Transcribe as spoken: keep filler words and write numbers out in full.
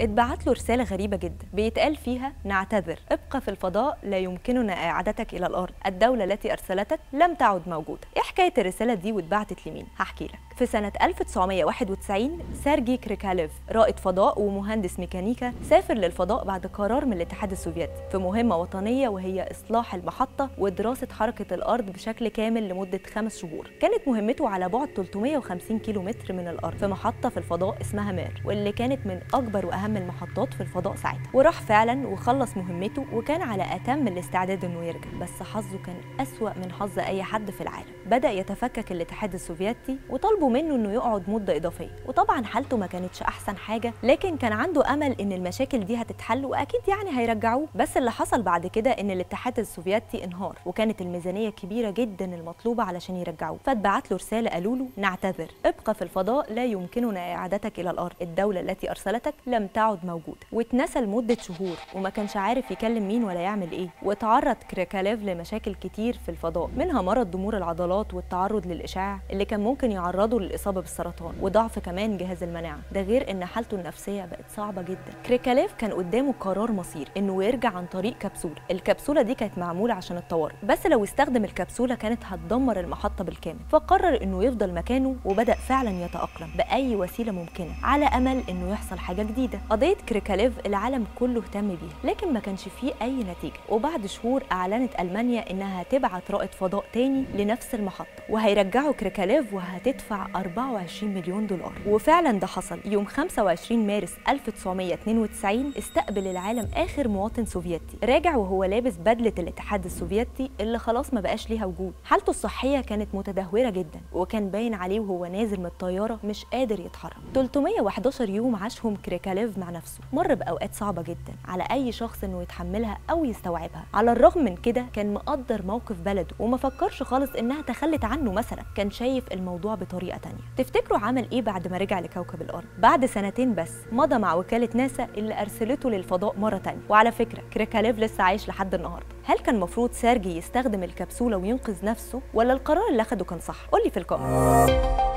اتبعت له رسالة غريبة جدا بيتقال فيها: نعتذر، ابقى في الفضاء، لا يمكننا إعادتك إلى الأرض، الدولة التي أرسلتك لم تعد موجودة. إيه حكاية الرسالة دي واتبعتت لمين؟ هحكي لك. في سنة ألف وتسعمائة وواحد وتسعين سيرجي كريكاليف رائد فضاء ومهندس ميكانيكا سافر للفضاء بعد قرار من الاتحاد السوفيتي في مهمة وطنية، وهي إصلاح المحطة ودراسة حركة الأرض بشكل كامل لمدة خمس شهور. كانت مهمته على بعد ثلاثمائة وخمسين كيلومتر من الأرض في محطة في الفضاء اسمها مير، واللي كانت من أكبر وأهم المحطات في الفضاء ساعتها. وراح فعلا وخلص مهمته، وكان على أتم الاستعداد إنه يرجع، بس حظه كان أسوأ من حظ أي حد في العالم. بدأ يتفكك الاتحاد السوفيتي وطلبوا منه انه يقعد مده اضافيه، وطبعا حالته ما كانتش احسن حاجه، لكن كان عنده امل ان المشاكل دي هتتحل واكيد يعني هيرجعوه. بس اللي حصل بعد كده ان الاتحاد السوفيتي انهار، وكانت الميزانيه كبيره جدا المطلوبه علشان يرجعوه، فاتبعت له رساله قالوا له: نعتذر، ابقى في الفضاء، لا يمكننا اعادتك الى الارض، الدوله التي ارسلتك لم تعد موجوده. واتنسى لمده شهور، وما كانش عارف يكلم مين ولا يعمل ايه. واتعرض كريكاليف لمشاكل كتير في الفضاء، منها مرض ضمور العضلات والتعرض للاشعاع اللي كان ممكن يعرضه للإصابة بالسرطان، وضعف كمان جهاز المناعة، ده غير إن حالته النفسية بقت صعبة جدا. كريكاليف كان قدامه قرار مصير إنه يرجع عن طريق كبسولة، الكبسولة دي كانت معمولة عشان الطوارئ، بس لو استخدم الكبسولة كانت هتدمر المحطة بالكامل، فقرر إنه يفضل مكانه وبدأ فعلا يتأقلم بأي وسيلة ممكنة، على أمل إنه يحصل حاجة جديدة. قضية كريكاليف العالم كله اهتم بيها، لكن ما كانش فيه أي نتيجة، وبعد شهور أعلنت ألمانيا إنها هتبعت رائد فضاء تاني لنفس المحطة، وهيرجعوا كريكاليف وهتدفع أربعة وعشرين مليون دولار. وفعلا ده حصل. يوم خمسة وعشرين مارس ألف وتسعمائة واثنين وتسعين استقبل العالم آخر مواطن سوفيتي راجع وهو لابس بدلة الاتحاد السوفيتي اللي خلاص ما بقاش ليها وجود. حالته الصحية كانت متدهورة جدا، وكان باين عليه وهو نازل من الطيارة مش قادر يتحرك. ثلاثمائة وأحد عشر يوم عاشهم كريكاليف مع نفسه، مر بأوقات صعبة جدا على أي شخص إنه يتحملها أو يستوعبها. على الرغم من كده كان مقدر موقف بلده، وما فكرش خالص إنها تخلت عنه مثلا، كان شايف الموضوع بطريقة تانية. تفتكروا عمل ايه بعد ما رجع لكوكب الارض؟ بعد سنتين بس مضى مع وكالة ناسا اللي ارسلته للفضاء مرة تانية. وعلى فكرة كريكاليف لسه عايش لحد النهارده. هل كان مفروض سيرجي يستخدم الكبسولة وينقذ نفسه، ولا القرار اللي اخده كان صح؟ قولي في الكومنت.